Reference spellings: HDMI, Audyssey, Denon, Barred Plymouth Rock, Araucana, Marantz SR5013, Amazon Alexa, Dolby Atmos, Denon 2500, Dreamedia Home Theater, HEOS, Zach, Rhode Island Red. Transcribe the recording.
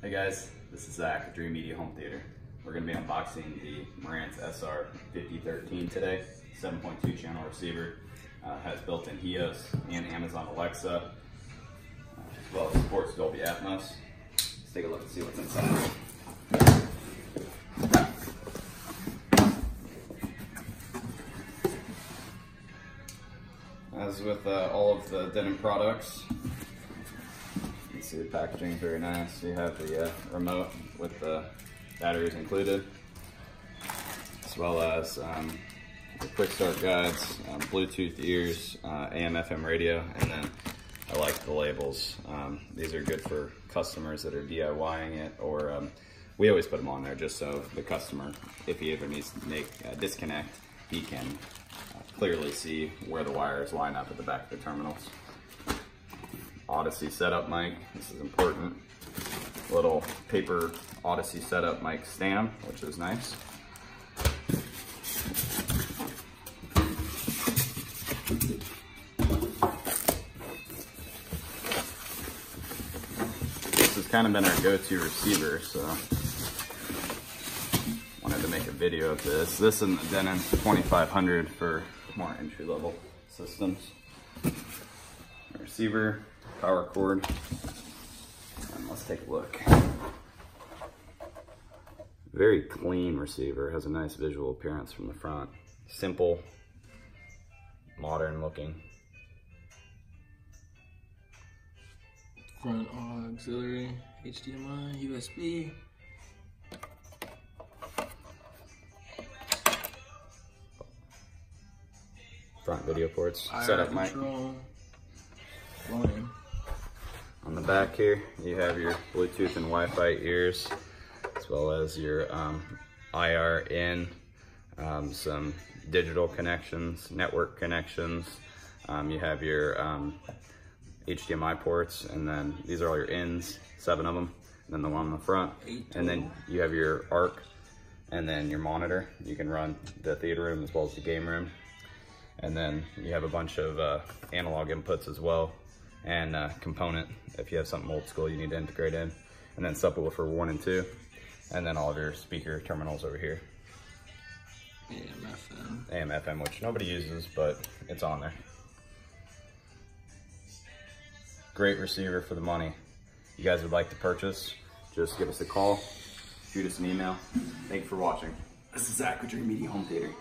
Hey guys, this is Zach at Dreamedia Home Theater. We're going to be unboxing the Marantz SR5013 today, 7.2 channel receiver. Has built-in HEOS and Amazon Alexa, as well as supports Dolby Atmos. Let's take a look and see what's inside. As with all of the Denon products, you can see the packaging is very nice. You have the remote with the batteries included, as well as the quick start guides, Bluetooth ears, AM/FM radio, and then I like the labels. These are good for customers that are DIYing it, or we always put them on there just so the customer, if he ever needs to make a disconnect, he can clearly see where the wires line up at the back of the terminals. Audyssey setup mic, this is important. Little paper Audyssey setup mic stand, which is nice. This has kind of been our go-to receiver, so wanted to make a video of this. This and the Denon 2500 for more entry-level systems. Receiver, power cord, and let's take a look. Very clean receiver, has a nice visual appearance from the front. Simple, modern looking. Front auxiliary, HDMI, USB. Front video ports, setup mic. Volume. On the back here, you have your Bluetooth and Wi-Fi ears, as well as your IR in, some digital connections, network connections. You have your HDMI ports, and then these are all your ins, 7 of them, and then the one on the front, and then you have your ARC, and then your monitor. You can run the theater room as well as the game room, and then you have a bunch of analog inputs as well, and component if you have something old school you need to integrate in, and then subwoofer 1 and 2, and then all of your speaker terminals over here. AM/FM. AM/FM, which nobody uses, but it's on there. Great receiver for the money. If you guys would like to purchase, just give us a call, shoot us an email. Thank you for watching. This is Zach with Dreamedia Home Theater.